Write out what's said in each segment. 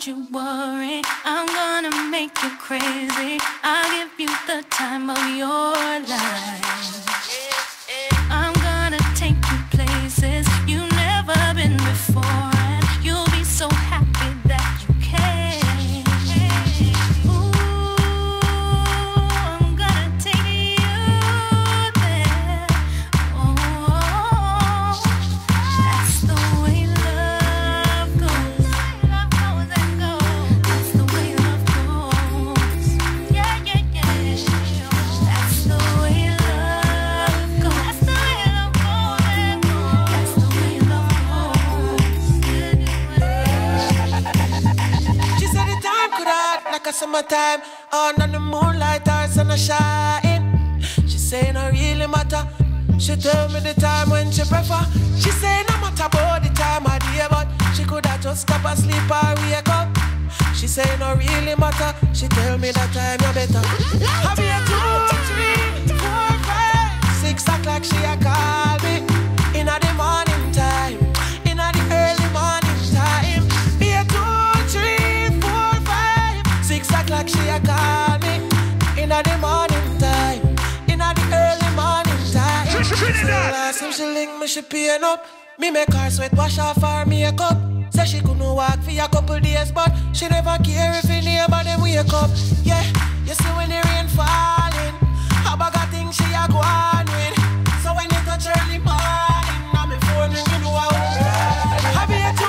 Don't you worry, I'm gonna make you crazy. I'll give you the time of your life. I'm gonna take you places you've never been before, and you'll be so happy that you came. Ooh, I'm gonna take you there. Oh, that's the way summertime, on and the moonlight, our sun is shining. She say no really matter. She tell me the time when she prefer. She say no matter about the time of day, but she coulda just stop asleep or wake up. She say no really matter. She tell me that time you better. Have you 2, 3, 4, 5, 6 o'clock? She a call me in the morning time, in the early morning time. Be a 2, 3, 4, 5, 6 o'clock, she a call me in the morning time, in the early morning time. She last time she link me, she pain up. Me make her sweat, wash off her makeup. Say she couldn't walk for a couple days, but she never care if her neighbor them wake up. Yeah, you see when the rain falling, a bag of things she a go on with. So when it touch early morning, now me phone ring, you know I won't call. I be a 2,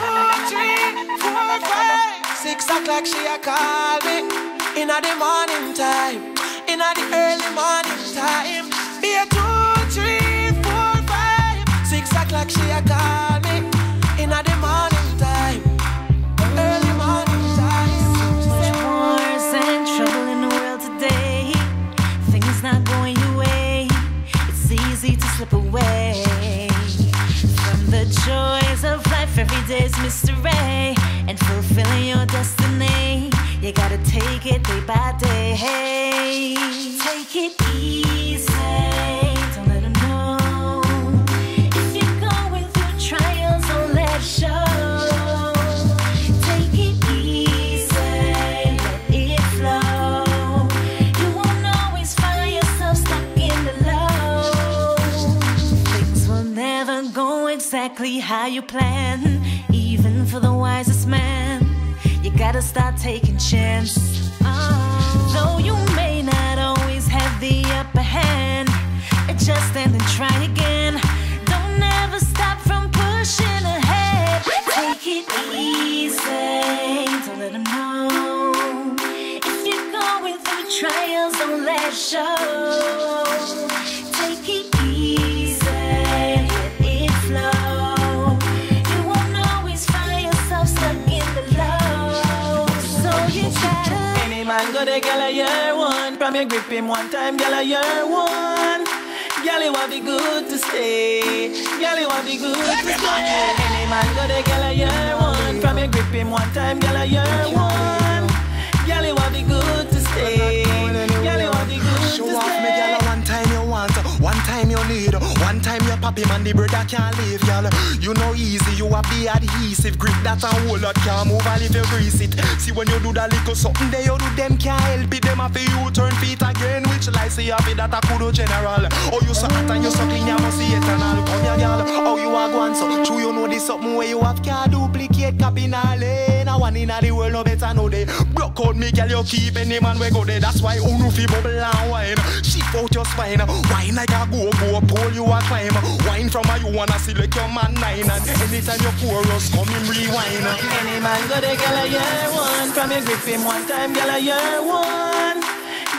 3, 4, 5, 6 o'clock, she a call me in the morning time, in the early morning time. Be a 2, 3, 4, 5, 6 o'clock, she a call me in the morning time, early morning time. So much wars and trouble in the world today. Things not going your way. It's easy to slip away from the joys of life. Every day's mystery, and fulfilling your destiny, you gotta take it day by day. Hey, take it easy. Don't let them know. If you're going through trials, don't let it show. Take it easy, let it flow. You won't always find yourself stuck in the low. Things will never go exactly how you plan, even for the wisest man. You gotta start taking chances. Though you may not always have the upper hand, adjust and then try again. Don't ever stop from pushing ahead. Take it easy, don't let them know. If you're going through trials, don't let it show. Take it easy, let it flow. You won't always find yourself stuck in the love. Any man got a gal a year one. From your grip him one time, gal a year one. Gal you want be good to stay. Gal you want be good to stay. Any man got a gal a year one. From your grip him one time, gal a year one. Gal you want be good to stay. Gal you want be good to stay. Show off me gal one time you want, one time you need, one time your papi man the brother can't leave, y'all. You know easy, you a be adhesive, grip that a whole lot can't move all if you grease it. See when you do that little something there, you do them can't help it, them have you turn feet again, which lies you have it that a kudo general. Oh you so hot and you so clean, you must see it and all. Come here girl, oh you a go and so true, you know this something where you have can't duplicate, copy in a lane. No one in the world no better know they block out me girl, you keep any man we go there. That's why you know fi bubble and wine, ship out your spine, wine like a go-go, pull you a climb. Wine from a you wanna see like your man nine. And anytime you pour us, come him rewind. Any man got a gal a year one. From your grip him one time, gal a year one.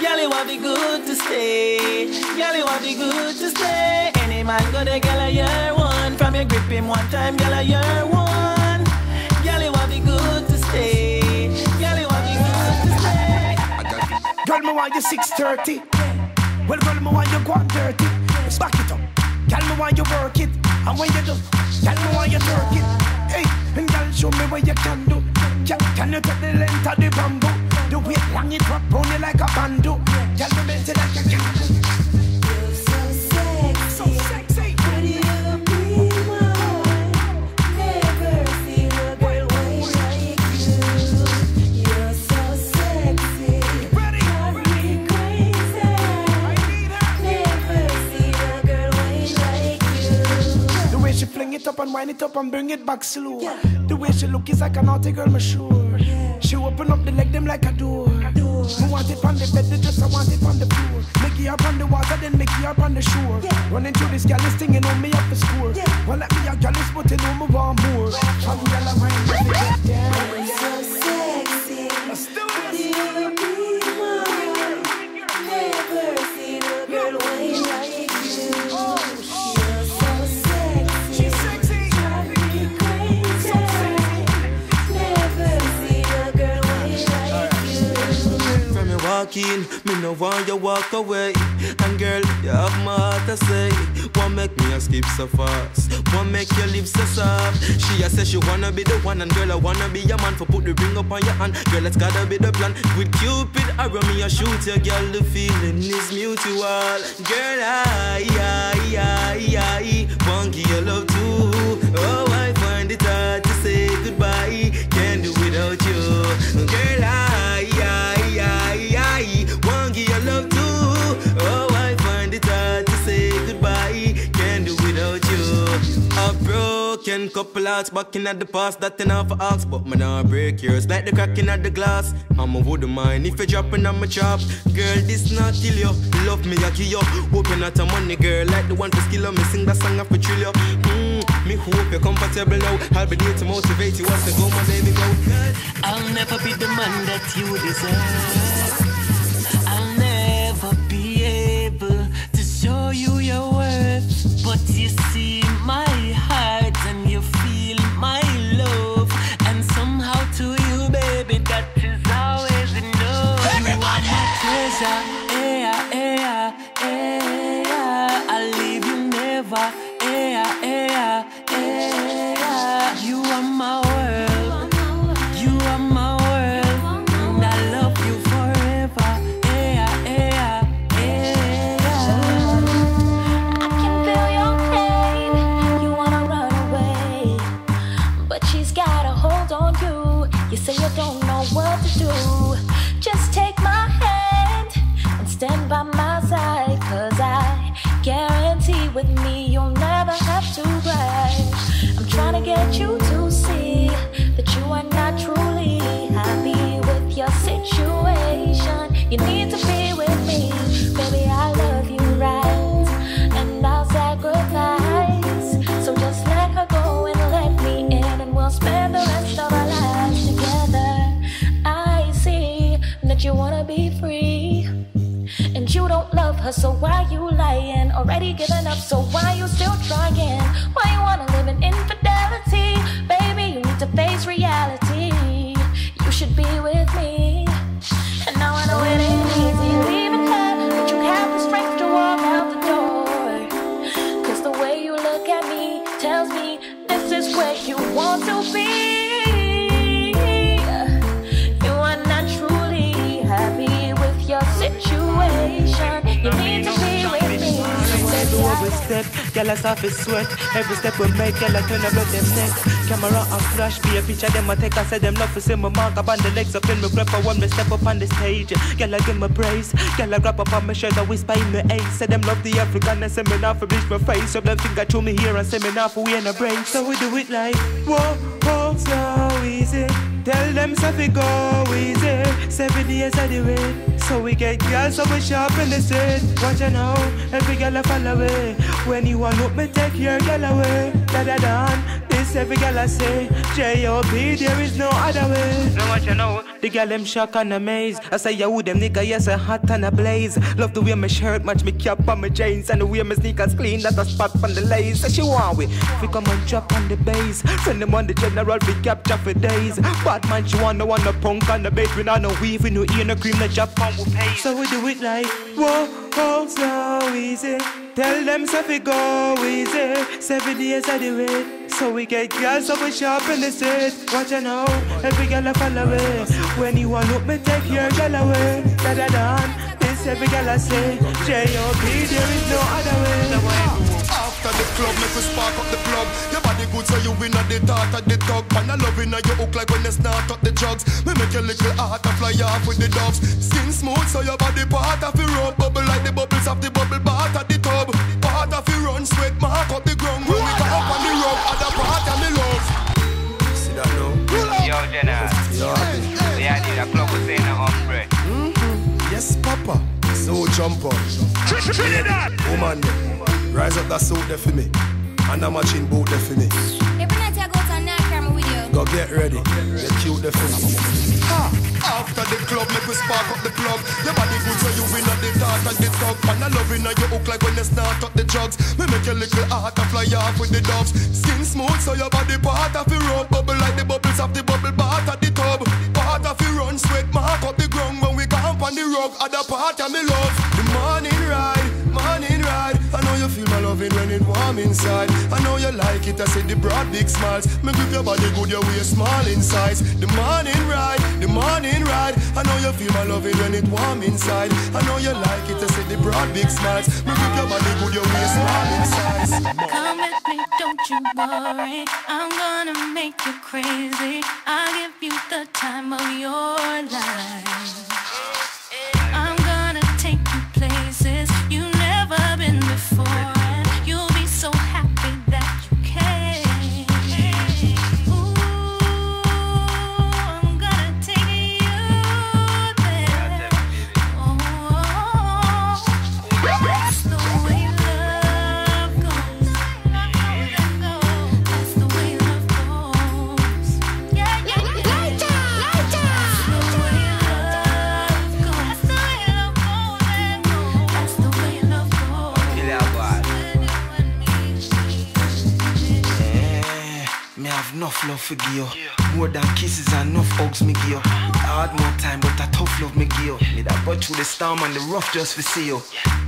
Gal you want be good to stay. Gal you want be good to stay. Any man got a gal a year one. From your grip him one time, gal a year one. Gal you want be good to stay. Gal you want be good to stay. Girl, me want you 6:30. Well, girl, me want you go on 30. Back it up. Tell me why you work it. And when you do, tell me why you jerk it. Hey, and girl, show me what you can do. Can you take the length of the bamboo? The weight long it drop on you like a bandeau. Tell me better that you can do. You're so sexy. So sexy. Could you be mine? Never seen a girl way like you. and wind it up and bring it back slow. Yeah. The way she look is like a naughty girl, me sure. Yeah. She open up the leg them like a door. I want it from the bed, the dress, I want it from the floor. Make it up on the water, then make it up on the shore. Yeah. Running through this gal is stinging on me up for score. Yeah. Well, let me a gal is putting on me one more. I'm yellow, I'm yeah. So sexy. Let's do this. In. Me no want you walk away, and girl, you have my heart to say. Won't make me a skip so fast, won't make your lips so soft. She a say she wanna be the one, and girl, I wanna be your man. For put the ring up on your hand, girl, it's gotta be the plan. With Cupid arrow me a shoot your girl, the feeling is mutual. Girl, I won't give your love too. Oh, I find it hard to say goodbye, can't do without you. Girl, I won't give your love to. Oh, I find it hard to say goodbye, can't do without you. A broken couple hearts back in at the past, that ain't half a ox, but me nah break yours like the cracking at the glass. I'm a wouldn't mind if you're dropping on my chop. Girl, this not till you love me, I give you. Hope you're not a money girl like the one for skill. Me sing that song after trill you. Me hope you're comfortable now. I'll be there to motivate you as to go, my baby, go. I'll never be the man that you deserve. I'll never be able to show you your worth, but you see my heart and you feel my love, and somehow to you, baby, that is always enough. Everybody, you are my treasure, I'll leave you never, you are my world. You don't know what to do. Just take my hand and stand by my side, 'cause I guarantee with me you'll never have to cry. I'm trying to get you to see that you are not truly happy with your situation. You need to be with me, baby. I love you right, and I'll sacrifice. So just let her go and let me in, and we'll spend the rest of our lives. You wanna be free, and you don't love her, so why you lying? Already given up, so why you still trying? Why you wanna live in infidelity? Baby, you need to face reality. You should be with me, and now I know it ain't easy leaving her, but you have the strength to walk out the door, 'cause the way you look at me tells me this is where you want to be. Situation, you need to be with me. Every step, girl, I suffer sweat. Every step we make, girl, I turn about them neck. Camera and flash, be a picture them I take. I said them love to see my mark up on the legs up in my grip. I want me step up on the stage, girl, I give my praise. Girl, I grab up on my shirt, I whisper in my ace. Said them love the African and say me now for reach my face. So them finger through me here and say me now for we in a brain. So we do it like, whoa, whoa, so easy. Tell them something go easy. 7 years of the way, so we get girls so we sharp in the street. Watch out now, every girl I follow away. When you want up, me take your girl away. Da da da, this every girl I say. J.O.B. there is no other way. Now watch out now, the girl them shock and amazed. I say yo them nigga yes a hot and a blaze. Love to wear my shirt, match me cap and my jeans, and the wear my sneakers clean. That's a spot from the lace. So she want we come and drop on the bass. Send them on the general, we capture for days. Bad man, she wanna punk on the bed. We not no weave, we no ear, no cream, no Japan will pay. So we do it like, whoa, whoa, so easy. Tell them so we go easy. 7 years of the way, so we get girls so we sharp in the street. Watch out now, every girl I follow it. When you want up, me take your girl away. Da da da, this every girl I say. J.O.B. there is no other way. After the club, make we spark up the club. Your body good, so you win at the dart at the dog. And I love in your hook like when you snort up the drugs. Me make your little heart a fly off with the doves. Skin smooth, so your body part of the road. Bubble like the bubbles of the bubble bath at the tub. Part of the run, sweat mark up the ground. When we got up on the road, other part. jump up. Trinidad! Woman, rise up that suit there for me. And that matching boot there for me. Every night I go to a night camera with you. Go get ready. Get cute there for me. After the club, make we spark up the plug. Your body good so you win at the dart and the talk. And I love in your hook like when you start up the drugs. Me make your little heart a fly off with the doves. Skin smooth so your body part of the road. Bubble like the bubbles of the bubble bath at the tub. Part of the run, sweat mark up the ground. When we camp on the rug, other part of me love. The morning ride, morning ride. I know you feel my loving when it warm inside. I know you like it, I see the broad big smiles. Me grip your body good, your waist small in size. The morning ride, the morning ride. I know you feel my loving when it warm inside. I know you like it, I see the broad big smiles. Me grip your body good, your waist small in size. Come with me, don't you worry. I'm gonna make you crazy. I'll give you the time of your life. Enough love for you, more than kisses and enough hugs me give you. I had more time but that tough love me give you. Made a butt through the storm and the rough just for see you.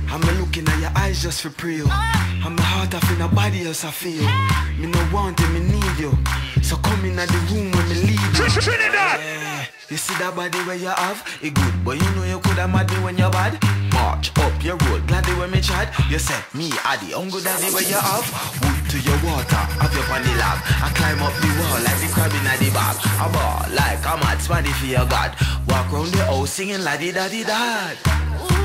I'm looking at your eyes just for pray you. I'm my heart off in nobody else I feel. Me no want and me need you. So come in at the room when me leave you. Yeah. You see that body where you have, it good. But you know you coulda mad me when you're bad. March up your road, glad they were me chat. You said me Addy, uncle daddy where you have. To your water, up your funny lap. I climb up the wall like the crab in the bag. I ball like I'm at Spanish for your god. Walk round the house singing la di da di da.